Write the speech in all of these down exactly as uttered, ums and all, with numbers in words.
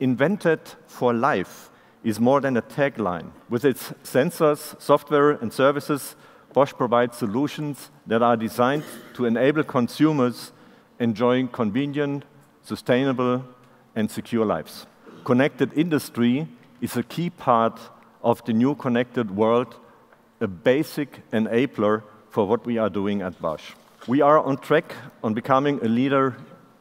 Invented for Life is more than a tagline. With its sensors, software, and services, Bosch provides solutions that are designed to enable consumers enjoying convenient, sustainable, and secure lives. Connected industry is a key part of the new connected world, a basic enabler for what we are doing at Bosch. We are on track on becoming a leader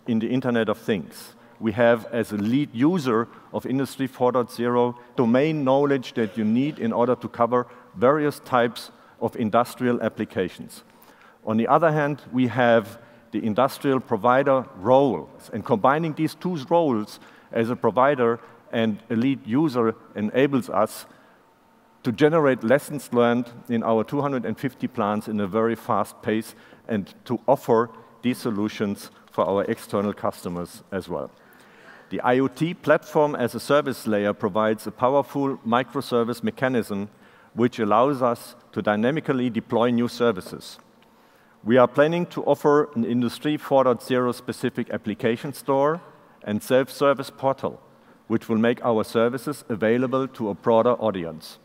in the Internet of Things. We have, as a lead user of Industry four point oh, domain knowledge that you need in order to cover various types of industrial applications. On the other hand, we have the industrial provider roles, and combining these two roles as a provider and a lead user enables us to generate lessons learned in our two hundred fifty plants in a very fast pace and to offer these solutions for our external customers as well. The IoT platform as a service layer provides a powerful microservice mechanism which allows us to dynamically deploy new services. We are planning to offer an Industry four point oh specific application store and self-service portal, which will make our services available to a broader audience.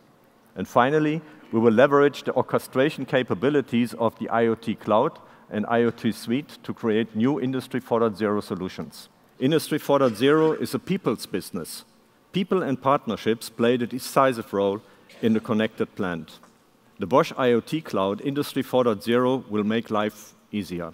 And finally, we will leverage the orchestration capabilities of the IoT Cloud and IoT Suite to create new Industry four point oh solutions. Industry four point oh is a people's business. People and partnerships play a decisive role in the connected plant. The Bosch IoT Cloud Industry four point oh will make life easier.